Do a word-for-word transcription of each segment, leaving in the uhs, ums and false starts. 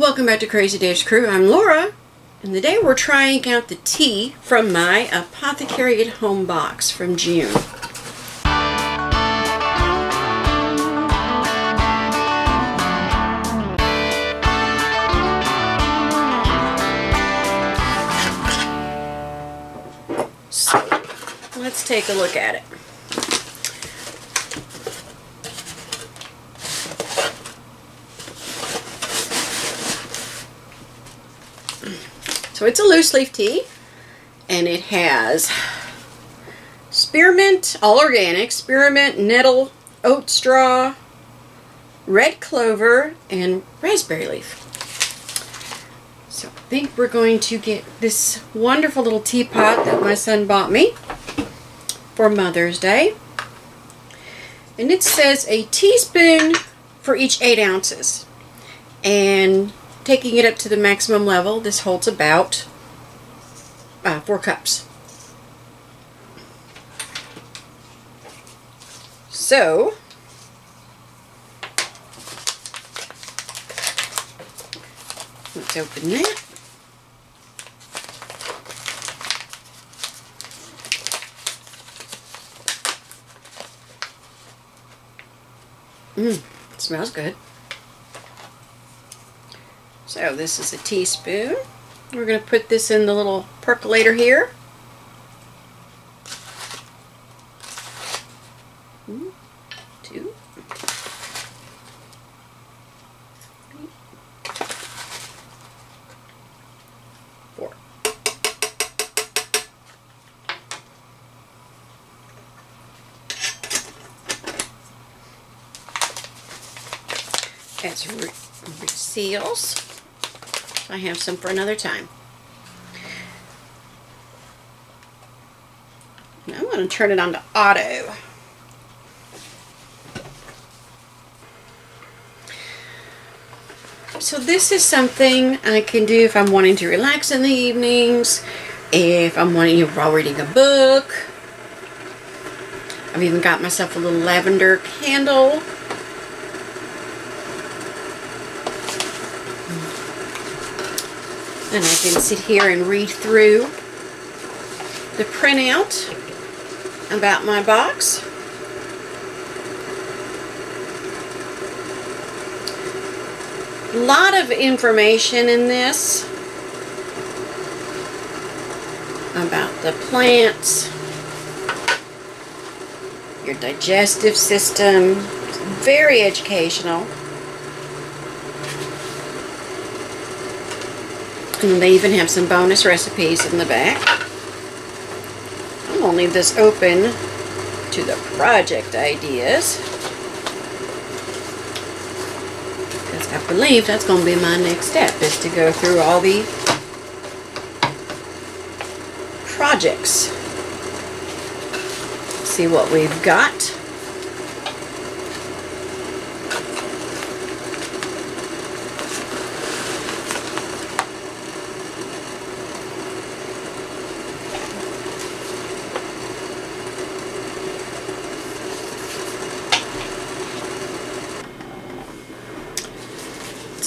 Welcome back to Crazy Dave's Crew. I'm Laura, and today we're trying out the tea from my Apothecary at Home box from June. So, let's take a look at it. So it's a loose leaf tea, and it has spearmint, all organic, spearmint, nettle, oat straw, red clover, and raspberry leaf. So I think we're going to get this wonderful little teapot that my son bought me for Mother's Day. And it says a teaspoon for each eight ounces. And taking it up to the maximum level, this holds about uh, four cups. So, let's open that. Mmm, it smells good. So this is a teaspoon. We're going to put this in the little percolator here. One, two, three, four. As it reseals. I have some for another time. Now I'm going to turn it on to auto. So this is something I can do if I'm wanting to relax in the evenings, if I'm wanting to while reading a book. I've even got myself a little lavender candle. And I can sit here and read through the printout about my box. A lot of information in this about the plants, your digestive system. It's very educational. And they even have some bonus recipes in the back. I'm going to leave this open to the project ideas, because I believe that's going to be my next step, is to go through all the projects. See what we've got.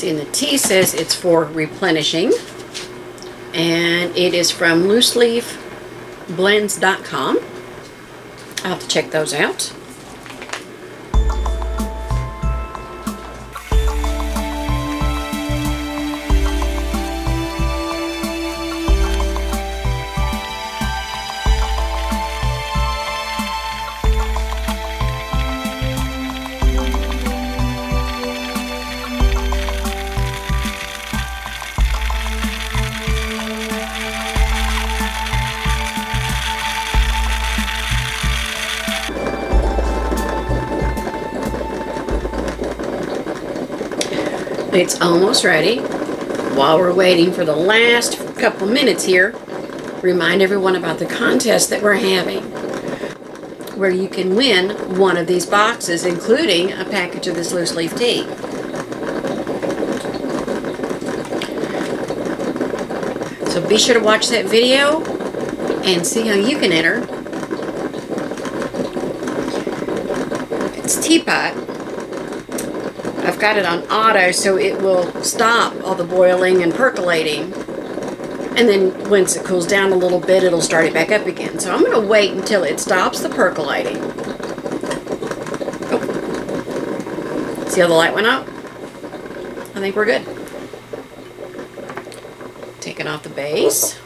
And the tea says it's for replenishing, and it is from loose leaf blends dot com. I'll have to check those out. It's almost ready. While we're waiting for the last couple minutes here, remind everyone about the contest that we're having, where you can win one of these boxes, including a package of this loose leaf tea. So be sure to watch that video and see how you can enter. It's teapot. I've got it on auto, so it will stop all the boiling and percolating. And then once it cools down a little bit, it'll start it back up again. So I'm going to wait until it stops the percolating. Oh. See how the light went out? I think we're good. Taking off the base.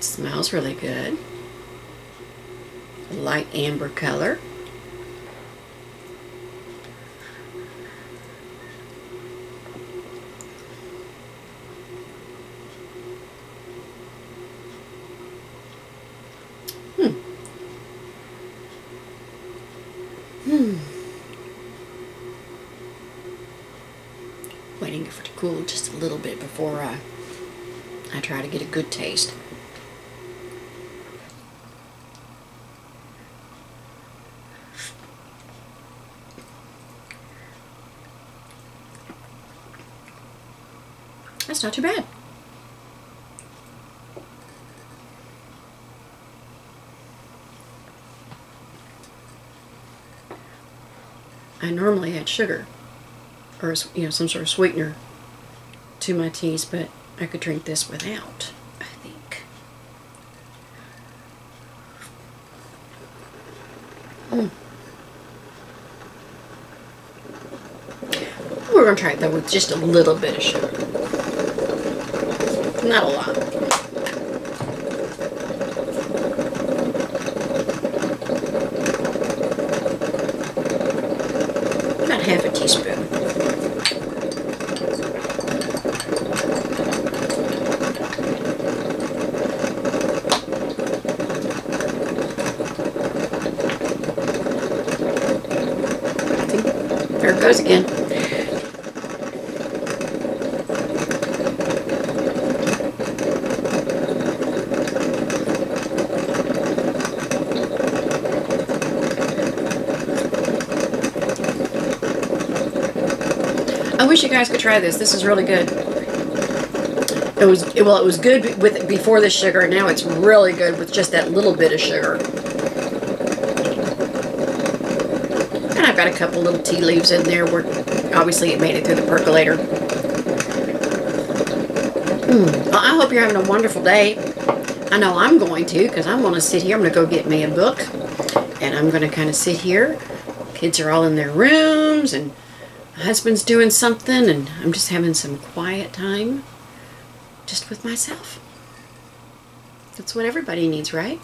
Smells really good. Light amber color. Hmm. Hmm. Waiting for it to cool just a little bit before I, I try to get a good taste. That's not too bad. I normally add sugar or, you know, some sort of sweetener to my teas, but I could drink this without, I think. Mm. We're going to try it though with just a little bit of sugar. Not a lot. About half a teaspoon. See? There it goes again. I wish you guys could try this. This is really good. It was it, well. It was good with before the sugar, and now it's really good with just that little bit of sugar. And I've got a couple little tea leaves in there. Where obviously it made it through the percolator. Mm. Well, I hope you're having a wonderful day. I know I'm going to, because I want to sit here. I'm going to go get me a book, and I'm going to kind of sit here. Kids are all in their rooms, and my husband's doing something, and I'm just having some quiet time just with myself. That's what everybody needs, right?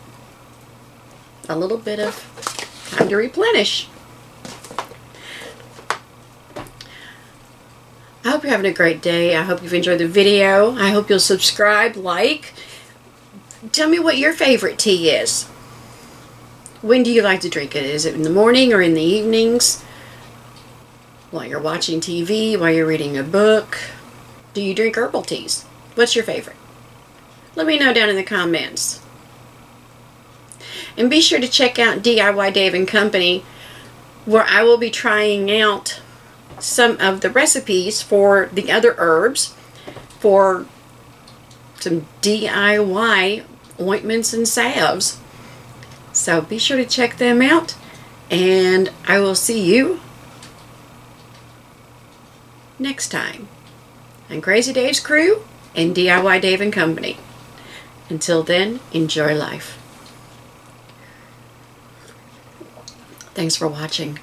A little bit of time to replenish. I hope you're having a great day. I hope you've enjoyed the video. I hope you'll subscribe, like. Tell me what your favorite tea is. When do you like to drink it? Is it in the morning or in the evenings? While you're watching T V, while you're reading a book? Do you drink herbal teas? What's your favorite? Let me know down in the comments. And be sure to check out D I Y Dave and Company, where I will be trying out some of the recipes for the other herbs for some D I Y ointments and salves. So be sure to check them out, and I will see you next time on Crazy Dave's Crew and D I Y Dave and Company. Until then, enjoy life. Thanks for watching.